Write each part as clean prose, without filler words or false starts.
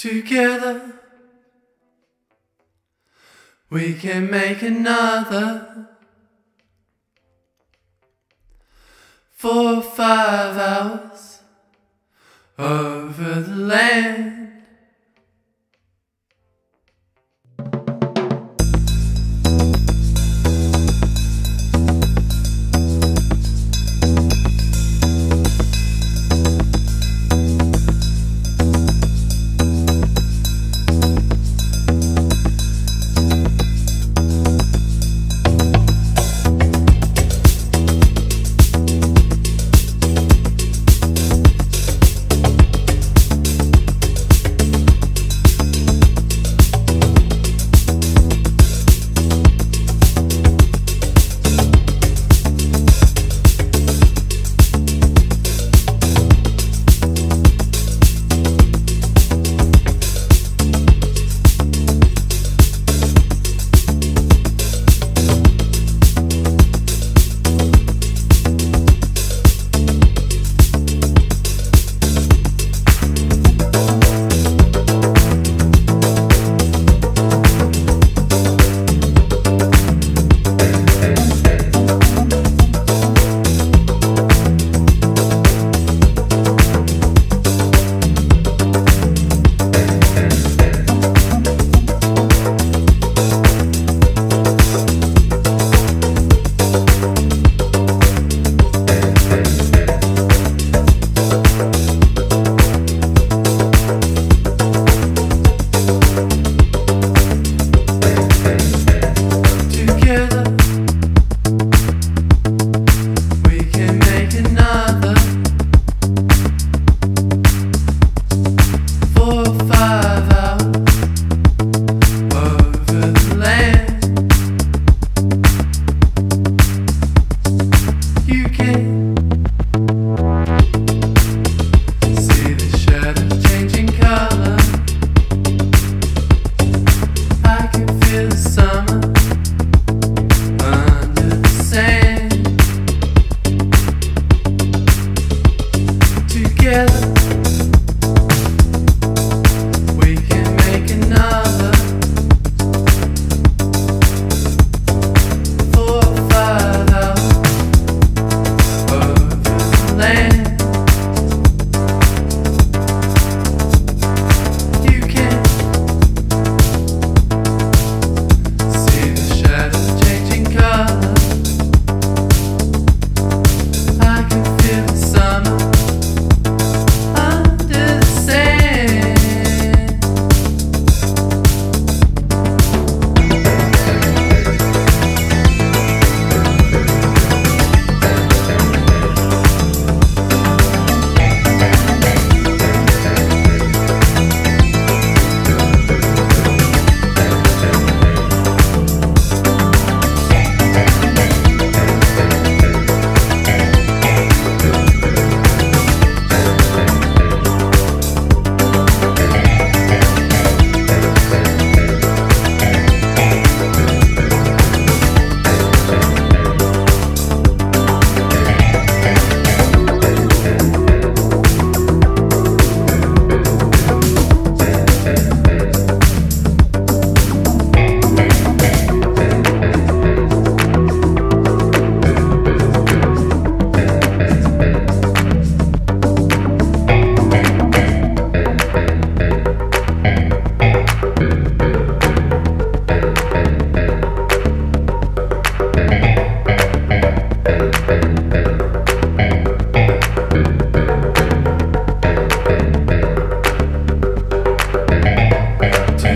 Together we can make another 4 or 5 hours over the land.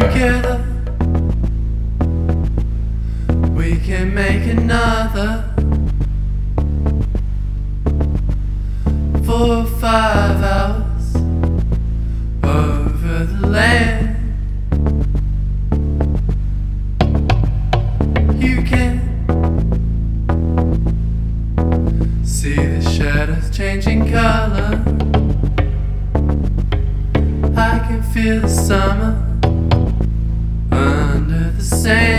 Together we can make another 4 or 5 hours over the land. You can see the shadows changing color. I can feel the summer under the sand.